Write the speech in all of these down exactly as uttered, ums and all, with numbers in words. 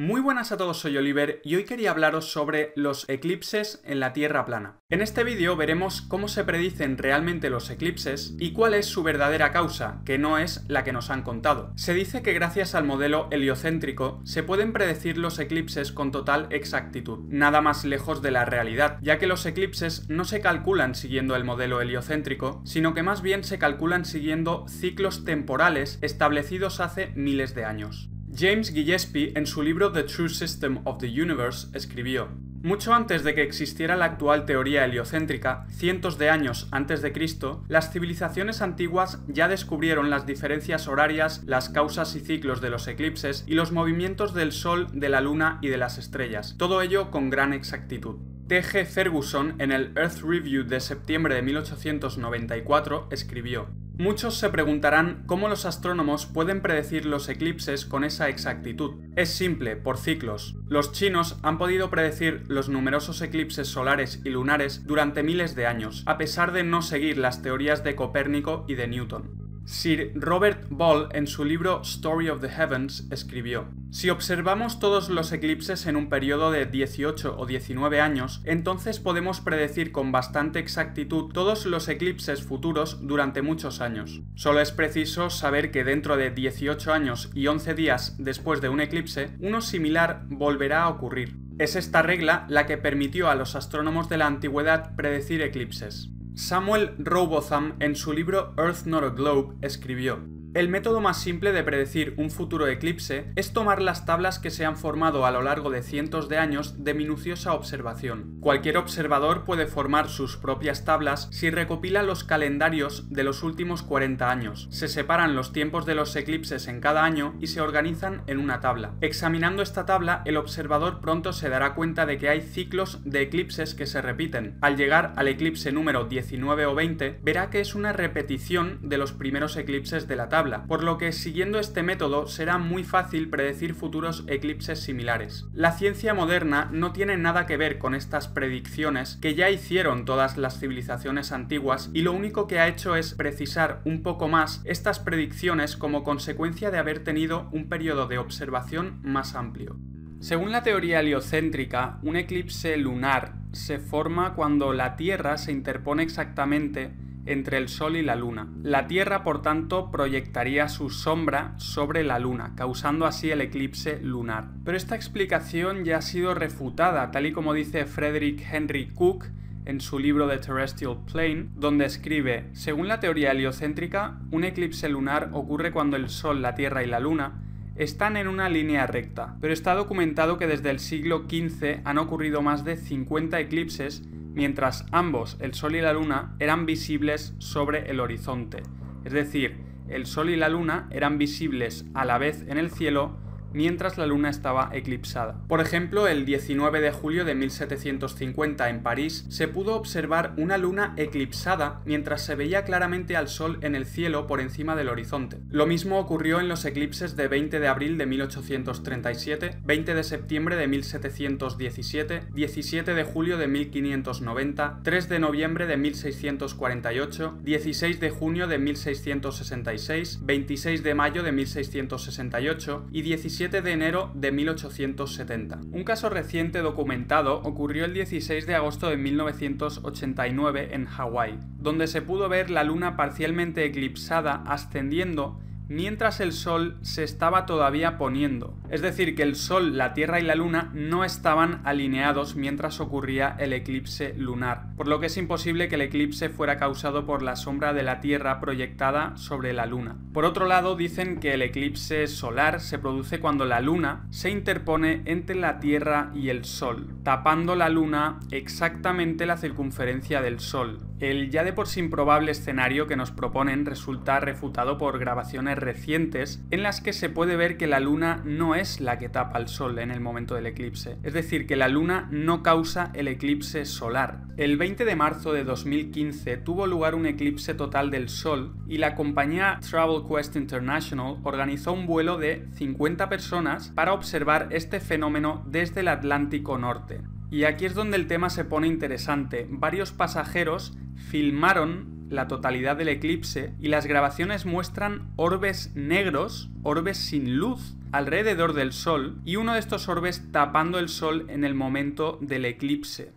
Muy buenas a todos, soy Oliver y hoy quería hablaros sobre los eclipses en la Tierra plana. En este vídeo veremos cómo se predicen realmente los eclipses y cuál es su verdadera causa, que no es la que nos han contado. Se dice que gracias al modelo heliocéntrico se pueden predecir los eclipses con total exactitud, nada más lejos de la realidad, ya que los eclipses no se calculan siguiendo el modelo heliocéntrico, sino que más bien se calculan siguiendo ciclos temporales establecidos hace miles de años. James Gillespie, en su libro The True System of the Universe, escribió: mucho antes de que existiera la actual teoría heliocéntrica, cientos de años antes de Cristo, las civilizaciones antiguas ya descubrieron las diferencias horarias, las causas y ciclos de los eclipses y los movimientos del Sol, de la Luna y de las estrellas, todo ello con gran exactitud. T G Ferguson, en el Earth Review de septiembre de mil ochocientos noventa y cuatro, escribió: muchos se preguntarán cómo los astrónomos pueden predecir los eclipses con esa exactitud. Es simple, por ciclos. Los chinos han podido predecir los numerosos eclipses solares y lunares durante miles de años, a pesar de no seguir las teorías de Copérnico y de Newton. Sir Robert Ball, en su libro Story of the Heavens, escribió: si observamos todos los eclipses en un periodo de dieciocho o diecinueve años, entonces podemos predecir con bastante exactitud todos los eclipses futuros durante muchos años. Solo es preciso saber que dentro de dieciocho años y once días después de un eclipse, uno similar volverá a ocurrir. Es esta regla la que permitió a los astrónomos de la antigüedad predecir eclipses. Samuel Rowbotham, en su libro Earth Not a Globe, escribió: el método más simple de predecir un futuro eclipse es tomar las tablas que se han formado a lo largo de cientos de años de minuciosa observación. Cualquier observador puede formar sus propias tablas si recopila los calendarios de los últimos cuarenta años, se separan los tiempos de los eclipses en cada año y se organizan en una tabla. Examinando esta tabla, el observador pronto se dará cuenta de que hay ciclos de eclipses que se repiten. Al llegar al eclipse número diecinueve o veinte, verá que es una repetición de los primeros eclipses de la tabla. Por lo que siguiendo este método será muy fácil predecir futuros eclipses similares. La ciencia moderna no tiene nada que ver con estas predicciones que ya hicieron todas las civilizaciones antiguas, y lo único que ha hecho es precisar un poco más estas predicciones como consecuencia de haber tenido un periodo de observación más amplio. Según la teoría heliocéntrica, un eclipse lunar se forma cuando la Tierra se interpone exactamente entre el Sol y la Luna. La Tierra, por tanto, proyectaría su sombra sobre la Luna, causando así el eclipse lunar. Pero esta explicación ya ha sido refutada, tal y como dice Frederick Henry Cook en su libro The Terrestrial Plane, donde escribe: según la teoría heliocéntrica, un eclipse lunar ocurre cuando el Sol, la Tierra y la Luna están en una línea recta, pero está documentado que desde el siglo quince han ocurrido más de cincuenta eclipses mientras ambos, el Sol y la Luna, eran visibles sobre el horizonte. Es decir, el Sol y la Luna eran visibles a la vez en el cielo mientras la Luna estaba eclipsada. Por ejemplo, el diecinueve de julio de mil setecientos cincuenta en París se pudo observar una Luna eclipsada mientras se veía claramente al Sol en el cielo por encima del horizonte. Lo mismo ocurrió en los eclipses de veinte de abril de mil ochocientos treinta y siete, veinte de septiembre de mil setecientos diecisiete, diecisiete de julio de mil quinientos noventa, tres de noviembre de mil seiscientos cuarenta y ocho, dieciséis de junio de mil seiscientos sesenta y seis, veintiséis de mayo de mil seiscientos sesenta y ocho y diecisiete de enero de mil ochocientos setenta. Un caso reciente documentado ocurrió el dieciséis de agosto de mil novecientos ochenta y nueve en Hawái, donde se pudo ver la Luna parcialmente eclipsada ascendiendo mientras el Sol se estaba todavía poniendo. Es decir, que el Sol, la Tierra y la Luna no estaban alineados mientras ocurría el eclipse lunar, por lo que es imposible que el eclipse fuera causado por la sombra de la Tierra proyectada sobre la Luna. Por otro lado, dicen que el eclipse solar se produce cuando la Luna se interpone entre la Tierra y el Sol, tapando la Luna exactamente la circunferencia del Sol. El ya de por sí improbable escenario que nos proponen resulta refutado por grabaciones recientes en las que se puede ver que la Luna no es la que tapa al Sol en el momento del eclipse, es decir, que la Luna no causa el eclipse solar. El veinte de marzo de dos mil quince tuvo lugar un eclipse total del Sol y la compañía Travel Quest International organizó un vuelo de cincuenta personas para observar este fenómeno desde el Atlántico Norte. Y aquí es donde el tema se pone interesante. Varios pasajeros filmaron la totalidad del eclipse, y las grabaciones muestran orbes negros, orbes sin luz, alrededor del Sol, y uno de estos orbes tapando el Sol en el momento del eclipse.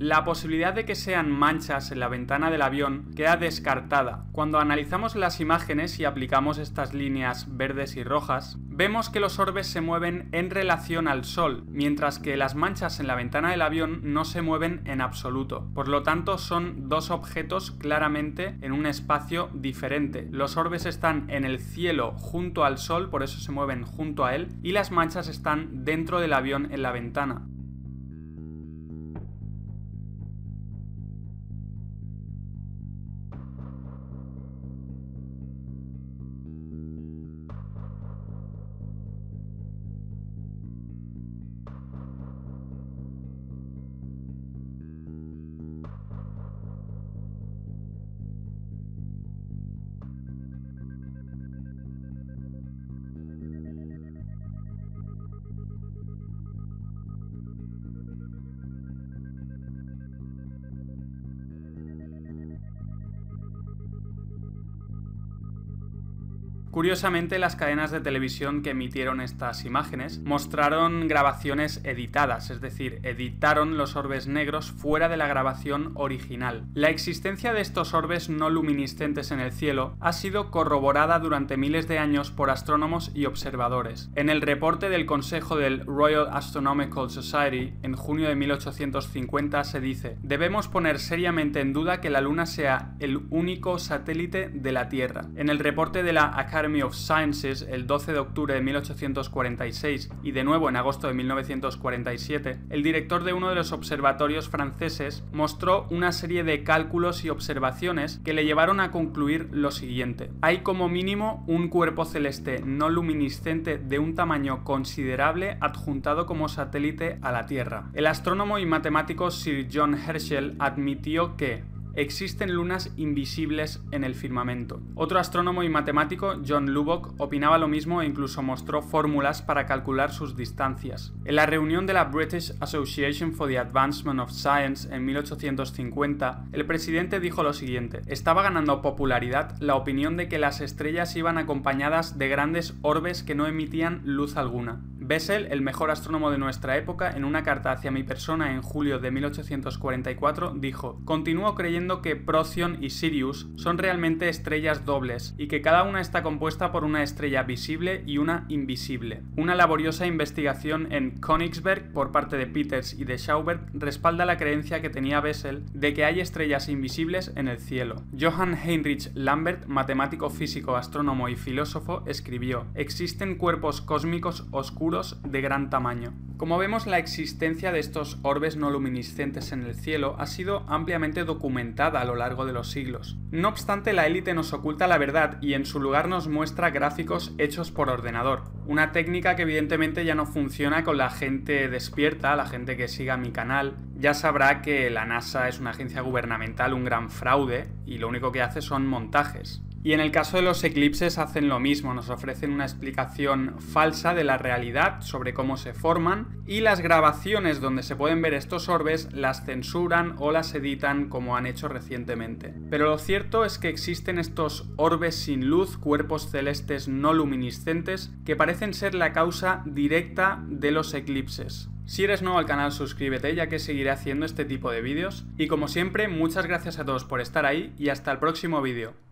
La posibilidad de que sean manchas en la ventana del avión queda descartada. Cuando analizamos las imágenes y aplicamos estas líneas verdes y rojas, vemos que los orbes se mueven en relación al Sol, mientras que las manchas en la ventana del avión no se mueven en absoluto. Por lo tanto, son dos objetos claramente en un espacio diferente. Los orbes están en el cielo junto al Sol, por eso se mueven junto a él, y las manchas están dentro del avión en la ventana. Curiosamente, las cadenas de televisión que emitieron estas imágenes mostraron grabaciones editadas, es decir, editaron los orbes negros fuera de la grabación original. La existencia de estos orbes no luminiscentes en el cielo ha sido corroborada durante miles de años por astrónomos y observadores. En el reporte del Consejo del Royal Astronomical Society, en junio de mil ochocientos cincuenta, se dice: «Debemos poner seriamente en duda que la Luna sea el único satélite de la Tierra». En el reporte de la Academy of Sciences, el doce de octubre de mil ochocientos cuarenta y seis y de nuevo en agosto de mil novecientos cuarenta y siete, el director de uno de los observatorios franceses mostró una serie de cálculos y observaciones que le llevaron a concluir lo siguiente: hay como mínimo un cuerpo celeste no luminiscente de un tamaño considerable adjuntado como satélite a la Tierra. El astrónomo y matemático Sir John Herschel admitió que existen lunas invisibles en el firmamento. Otro astrónomo y matemático, John Lubbock, opinaba lo mismo e incluso mostró fórmulas para calcular sus distancias. En la reunión de la British Association for the Advancement of Science en mil ochocientos cincuenta, el presidente dijo lo siguiente: estaba ganando popularidad la opinión de que las estrellas iban acompañadas de grandes orbes que no emitían luz alguna. Bessel, el mejor astrónomo de nuestra época, en una carta hacia mi persona en julio de mil ochocientos cuarenta y cuatro, dijo: «Continúo creyendo que Procyon y Sirius son realmente estrellas dobles y que cada una está compuesta por una estrella visible y una invisible». Una laboriosa investigación en Königsberg por parte de Peters y de Schaubert respalda la creencia que tenía Bessel de que hay estrellas invisibles en el cielo. Johann Heinrich Lambert, matemático, físico, astrónomo y filósofo, escribió: «Existen cuerpos cósmicos oscuros de gran tamaño». Como vemos, la existencia de estos orbes no luminiscentes en el cielo ha sido ampliamente documentada a lo largo de los siglos. No obstante, la élite nos oculta la verdad y en su lugar nos muestra gráficos hechos por ordenador. Una técnica que evidentemente ya no funciona con la gente despierta, la gente que siga mi canal. Ya sabrá que la NASA es una agencia gubernamental, un gran fraude, y lo único que hace son montajes. Y en el caso de los eclipses hacen lo mismo, nos ofrecen una explicación falsa de la realidad sobre cómo se forman, y las grabaciones donde se pueden ver estos orbes las censuran o las editan como han hecho recientemente. Pero lo cierto es que existen estos orbes sin luz, cuerpos celestes no luminiscentes, que parecen ser la causa directa de los eclipses. Si eres nuevo al canal, suscríbete, ya que seguiré haciendo este tipo de vídeos. Y como siempre, muchas gracias a todos por estar ahí y hasta el próximo vídeo.